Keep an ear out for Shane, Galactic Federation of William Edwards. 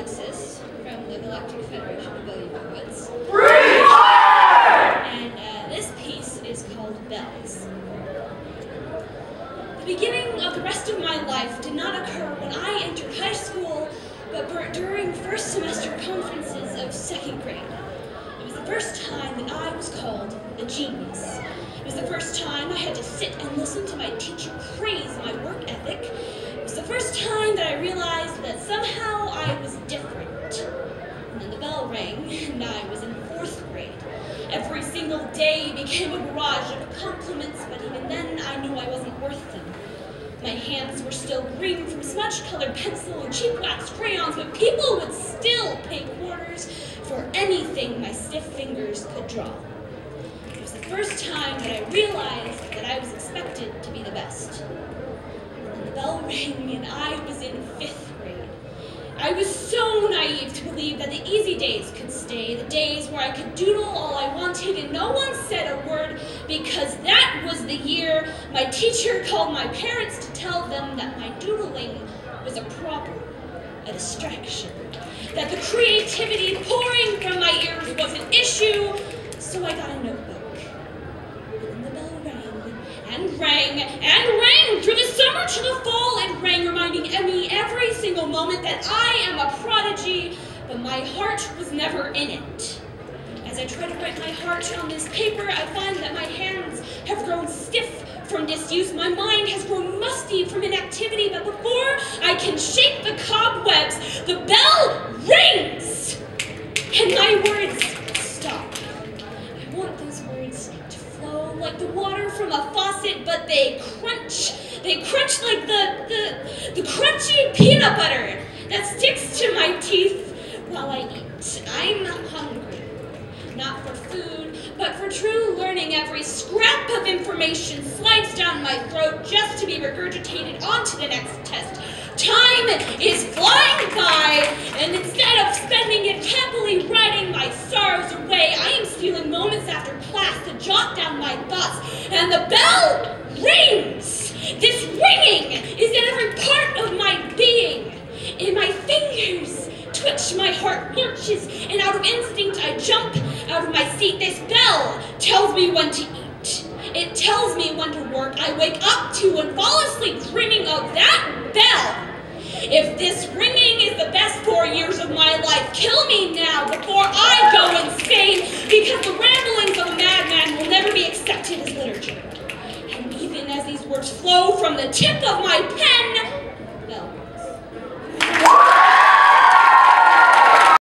Alexis from the Galactic Federation of William Edwards. And this piece is called Bells. The beginning of the rest of my life did not occur when I entered high school, but during first semester conferences of second grade. It was the first time that I was called a genius. It was the first time I had to sit and listen to my teacher praise my work ethic. It was the first time that I realized that somehow I was different. And then the bell rang, and I was in fourth grade. Every single day became a barrage of compliments, but even then I knew I wasn't worth them. My hands were still green from smudge-colored pencil and cheap wax crayons, but people would still pay quarters for anything my stiff fingers could draw. It was the first time that I realized that I was expected to be the best. And the bell rang, and I was in fifth grade. I was so naive to believe that the easy days could stay, the days where I could doodle all I wanted and no one said a word, because that was the year my teacher called my parents to tell them that my doodling was a problem, a distraction, that the creativity pouring from my ears was an issue, so I got a notebook. And the bell rang, and rang, and rang through the summer to the fall. It rang, reminding me every single moment that I am a prodigy, but my heart was never in it. As I try to write my heart on this paper, I find that my hands have grown stiff from disuse. My mind has grown musty from inactivity, but before I can shake the cobwebs, the bell rings! And my words stop. I want those words to flow like the water from a faucet, but they crunch. They crunch like the crunchy peanut butter that sticks to my teeth while I eat. I'm hungry, not for food, but for true learning. Every scrap of information slides down my throat just to be regurgitated onto the next test. Time is flying by, and instead of spending it happily writing my sorrows away, I am stealing moments after class to jot down my thoughts, and the bell rings! This ringing is in every part of my being. In my fingers twitch, my heart lurches, and out of instinct I jump out of my seat. This bell tells me when to eat. It tells me when to work. I wake up to and fall asleep dreaming of that bell. If this ringing is the best 4 years of my life, kill me now before I go insane, because the ramblings of a madman will never be accepted as literature. Even as these words flow from the tip of my pen,